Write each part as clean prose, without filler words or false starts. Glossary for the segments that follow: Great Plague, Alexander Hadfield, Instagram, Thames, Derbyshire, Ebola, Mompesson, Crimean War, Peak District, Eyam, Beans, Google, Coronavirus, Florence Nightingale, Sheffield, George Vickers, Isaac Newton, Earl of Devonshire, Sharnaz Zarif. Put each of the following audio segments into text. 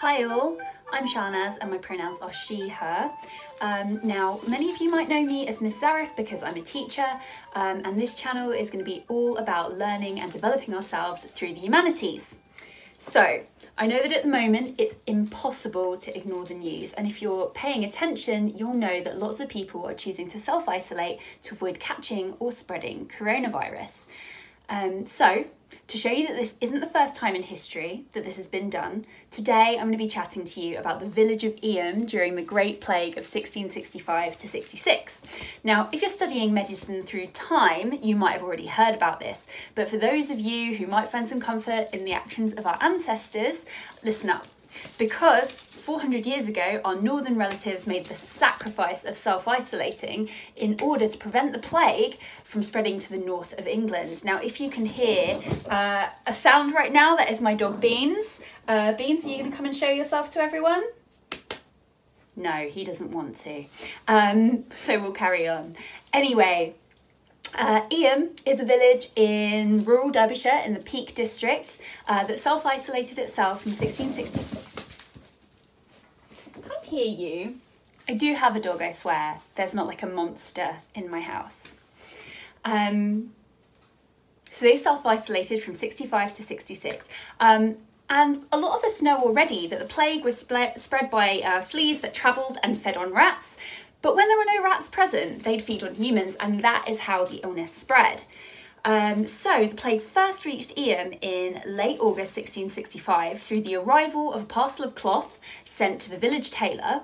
Hi all, I'm Sharnaz and my pronouns are she, her. Now, many of you might know me as Miss Zarif because I'm a teacher, and this channel is going to be all about learning and developing ourselves through the humanities. So, I know that at the moment it's impossible to ignore the news, and if you're paying attention, you'll know that lots of people are choosing to self-isolate to avoid catching or spreading coronavirus. So, to show you that this isn't the first time in history that this has been done, today I'm going to be chatting to you about the village of Eyam during the Great Plague of 1665 to 66. Now, if you're studying medicine through time, you might have already heard about this, but for those of you who might find some comfort in the actions of our ancestors, listen up. Because 400 years ago, our northern relatives made the sacrifice of self-isolating in order to prevent the plague from spreading to the north of England. Now, if you can hear a sound right now, that is my dog Beans. Beans, are you going to come and show yourself to everyone? No, he doesn't want to. So we'll carry on. Anyway, Eyam is a village in rural Derbyshire in the Peak District that self-isolated itself from 1660. Can't hear you. I do have a dog, I swear. There's not like a monster in my house. So they self-isolated from 65 to 66. And a lot of us know already that the plague was spread by fleas that travelled and fed on rats. But when there were no rats present, they'd feed on humans, and that is how the illness spread. So the plague first reached Eyam in late August 1665 through the arrival of a parcel of cloth sent to the village tailor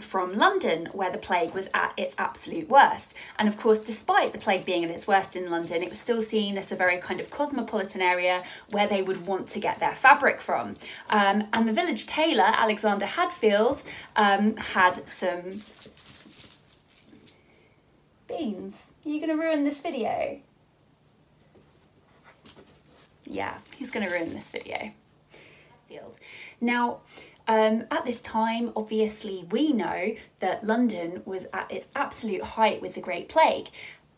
from London, where the plague was at its absolute worst. And of course, despite the plague being at its worst in London, it was still seen as a very kind of cosmopolitan area where they would want to get their fabric from. And the village tailor, Alexander Hadfield, had some... Beans, are you going to ruin this video? Yeah, he's going to ruin this video. Now, at this time, obviously, we know that London was at its absolute height with the Great Plague,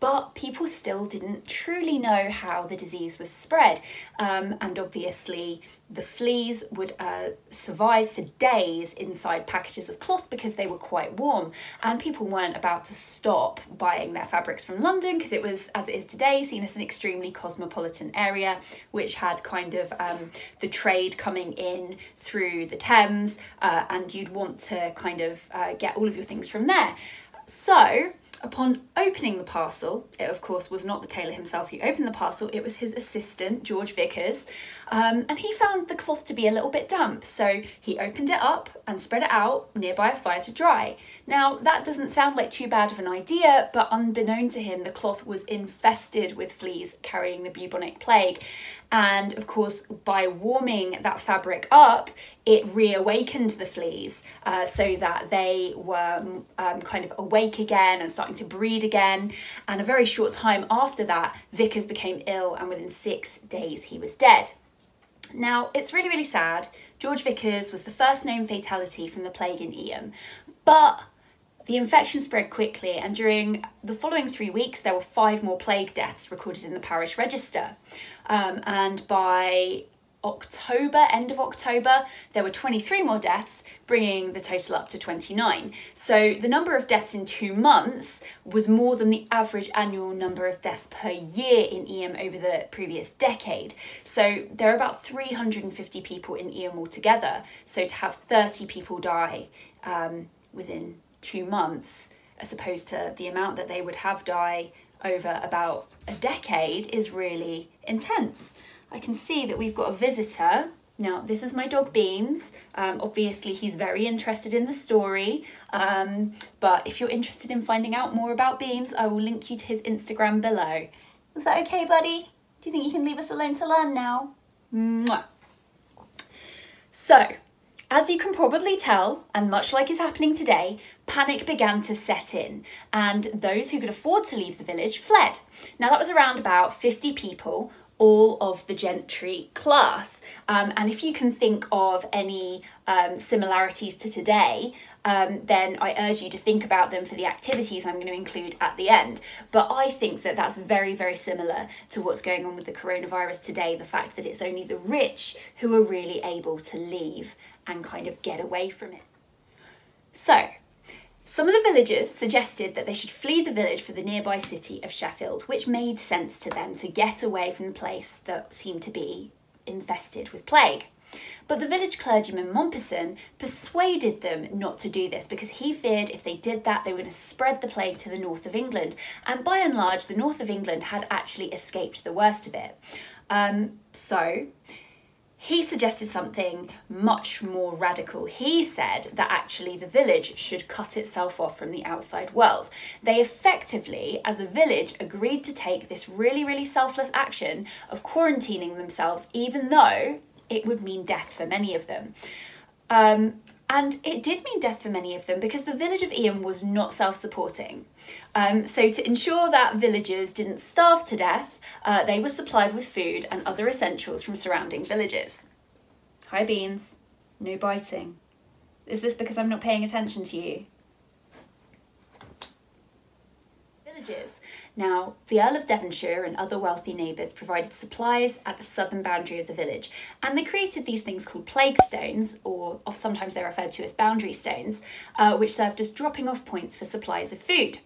but people still didn't truly know how the disease was spread. And obviously, the fleas would survive for days inside packages of cloth because they were quite warm, and people weren't about to stop buying their fabrics from London because it was, as it is today, seen as an extremely cosmopolitan area, which had kind of the trade coming in through the Thames, and you'd want to kind of get all of your things from there. So, upon opening the parcel, it of course was not the tailor himself who opened the parcel, it was his assistant, George Vickers, and he found the cloth to be a little bit damp, so he opened it up and spread it out nearby a fire to dry. Now, that doesn't sound like too bad of an idea, but unbeknown to him, the cloth was infested with fleas carrying the bubonic plague. And of course, by warming that fabric up, it reawakened the fleas so that they were kind of awake again and starting to breed again. And a very short time after that, Vickers became ill, and within 6 days he was dead. Now, it's really, really sad. George Vickers was the first known fatality from the plague in Eyam, but the infection spread quickly, and during the following 3 weeks, there were 5 more plague deaths recorded in the parish register. And by October, end of October, there were 23 more deaths, bringing the total up to 29. So the number of deaths in 2 months was more than the average annual number of deaths per year in Eyam over the previous decade. So there are about 350 people in Eyam altogether. So to have 30 people die within 2 months, as opposed to the amount that they would have die over about a decade, is really intense. I can see that we've got a visitor. Now, this is my dog Beans. Obviously, he's very interested in the story, but if you're interested in finding out more about Beans, I will link you to his Instagram below. Is that okay, buddy? Do you think you can leave us alone to learn now? Mwah. So, as you can probably tell, and much like is happening today, panic began to set in, and those who could afford to leave the village fled. Now, that was around about 50 people, all of the gentry class. And if you can think of any similarities to today, then I urge you to think about them for the activities I'm going to include at the end. But I think that that's very, very similar to what's going on with the coronavirus today, the fact that it's only the rich who are really able to leave and kind of get away from it. So, some of the villagers suggested that they should flee the village for the nearby city of Sheffield, which made sense to them to get away from the place that seemed to be infested with plague. But the village clergyman Mompesson persuaded them not to do this because he feared if they did that they were going to spread the plague to the north of England, and by and large the north of England had actually escaped the worst of it. So he suggested something much more radical. He said that actually the village should cut itself off from the outside world. They effectively, as a village, agreed to take this really, really selfless action of quarantining themselves, even though it would mean death for many of them. And it did mean death for many of them because the village of Eyam was not self-supporting. So to ensure that villagers didn't starve to death, they were supplied with food and other essentials from surrounding villages. Hi Beans, no biting. Is this because I'm not paying attention to you? Now, the Earl of Devonshire and other wealthy neighbours provided supplies at the southern boundary of the village, and they created these things called plague stones, or sometimes they're referred to as boundary stones, which served as dropping off points for supplies of food.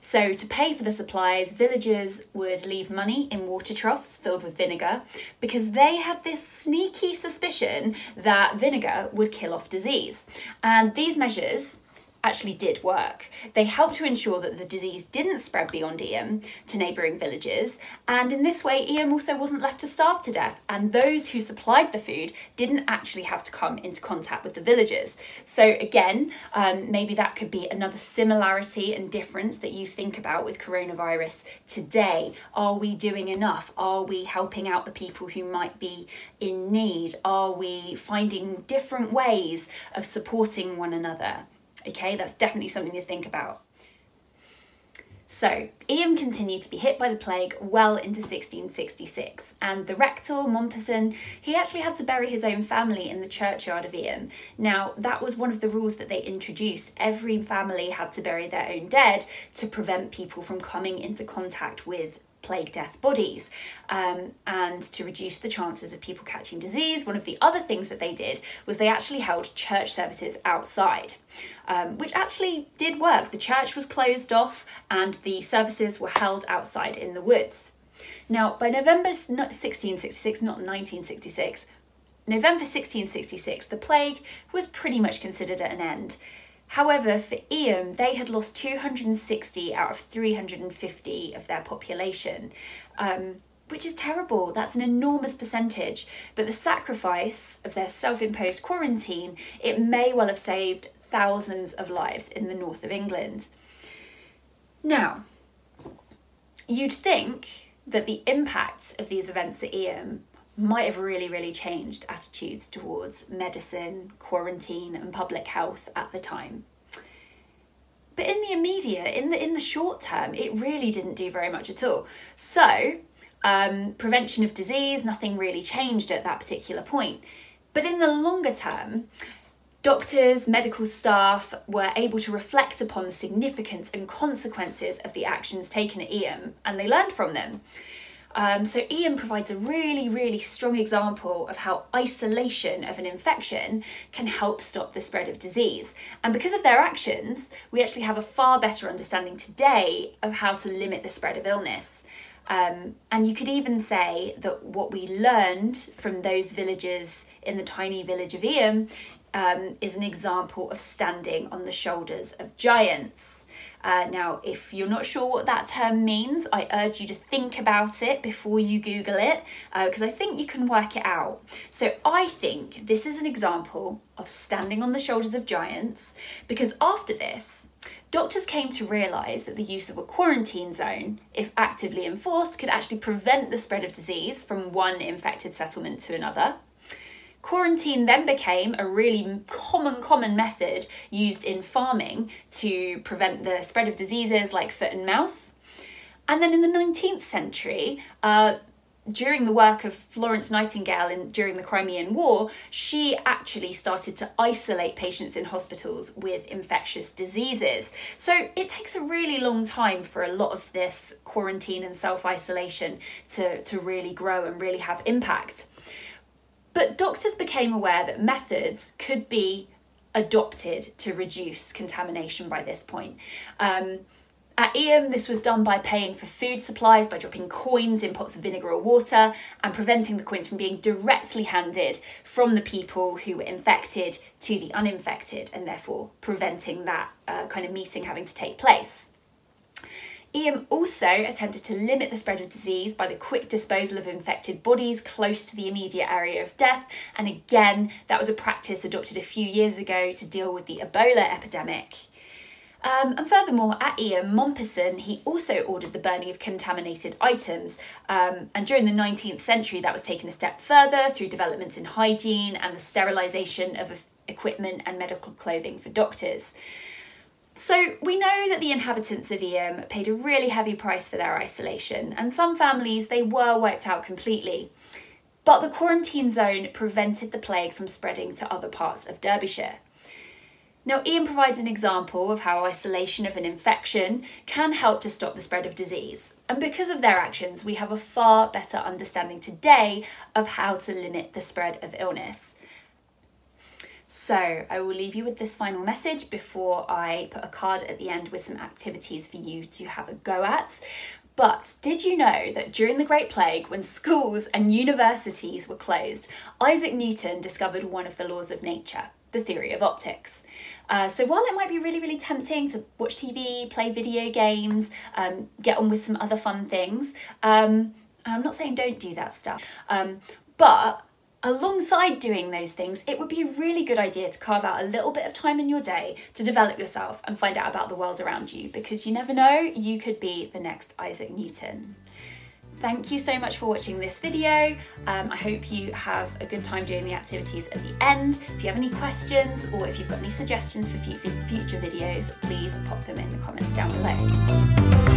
So to pay for the supplies, villagers would leave money in water troughs filled with vinegar because they had this sneaky suspicion that vinegar would kill off disease. And these measures actually did work. They helped to ensure that the disease didn't spread beyond Eyam to neighbouring villages, and in this way Eyam also wasn't left to starve to death, and those who supplied the food didn't actually have to come into contact with the villagers. So again, maybe that could be another similarity and difference that you think about with coronavirus today. Are we doing enough? Are we helping out the people who might be in need? Are we finding different ways of supporting one another? Okay, that's definitely something to think about. So, Eyam continued to be hit by the plague well into 1666, and the rector, Mompesson, he actually had to bury his own family in the churchyard of Eyam. Now, that was one of the rules that they introduced. Every family had to bury their own dead to prevent people from coming into contact with plague death bodies, and to reduce the chances of people catching disease. One of the other things that they did was they actually held church services outside, which actually did work. The church was closed off and the services were held outside in the woods. Now, by November 1666, not 1966, November 1666, the plague was pretty much considered at an end. However, for Eyam, they had lost 260 out of 350 of their population, which is terrible. That's an enormous percentage. But the sacrifice of their self-imposed quarantine, it may well have saved thousands of lives in the north of England. Now, you'd think that the impacts of these events at Eyam might have really, really changed attitudes towards medicine, quarantine and public health at the time. But in the immediate, in the short term, it really didn't do very much at all. So prevention of disease, nothing really changed at that particular point. But in the longer term, doctors, medical staff were able to reflect upon the significance and consequences of the actions taken at Eyam, and they learned from them. So Eyam provides a really, really strong example of how isolation of an infection can help stop the spread of disease. And because of their actions, we actually have a far better understanding today of how to limit the spread of illness. And you could even say that what we learned from those villagers in the tiny village of Eyam is an example of standing on the shoulders of giants. Now, if you're not sure what that term means, I urge you to think about it before you Google it, because I think you can work it out. So I think this is an example of standing on the shoulders of giants, because after this, doctors came to realise that the use of a quarantine zone, if actively enforced, could actually prevent the spread of disease from one infected settlement to another. Quarantine then became a really common method used in farming to prevent the spread of diseases like foot and mouth. And then in the 19th century, during the work of Florence Nightingale during the Crimean War, she actually started to isolate patients in hospitals with infectious diseases. So it takes a really long time for a lot of this quarantine and self-isolation to really grow and really have impact. But doctors became aware that methods could be adopted to reduce contamination by this point. At Eyam, this was done by paying for food supplies, by dropping coins in pots of vinegar or water, and preventing the coins from being directly handed from the people who were infected to the uninfected, and therefore preventing that kind of meeting having to take place. Eyam also attempted to limit the spread of disease by the quick disposal of infected bodies close to the immediate area of death, and again, that was a practice adopted a few years ago to deal with the Ebola epidemic. And furthermore, at Eyam, Mompesson, he also ordered the burning of contaminated items, and during the 19th century that was taken a step further through developments in hygiene and the sterilisation of equipment and medical clothing for doctors. So we know that the inhabitants of Eyam paid a really heavy price for their isolation, and some families, they were wiped out completely. But the quarantine zone prevented the plague from spreading to other parts of Derbyshire. Now, Eyam provides an example of how isolation of an infection can help to stop the spread of disease. And because of their actions, we have a far better understanding today of how to limit the spread of illness. So I will leave you with this final message before I put a card at the end with some activities for you to have a go at. But did you know that during the Great Plague, when schools and universities were closed, Isaac Newton discovered one of the laws of nature, the theory of optics. So while it might be really, really tempting to watch TV, play video games, get on with some other fun things, and I'm not saying don't do that stuff, but alongside doing those things, it would be a really good idea to carve out a little bit of time in your day to develop yourself and find out about the world around you, because you never know, you could be the next Isaac Newton. Thank you so much for watching this video. I hope you have a good time doing the activities at the end. If you have any questions or if you've got any suggestions for future videos, please pop them in the comments down below.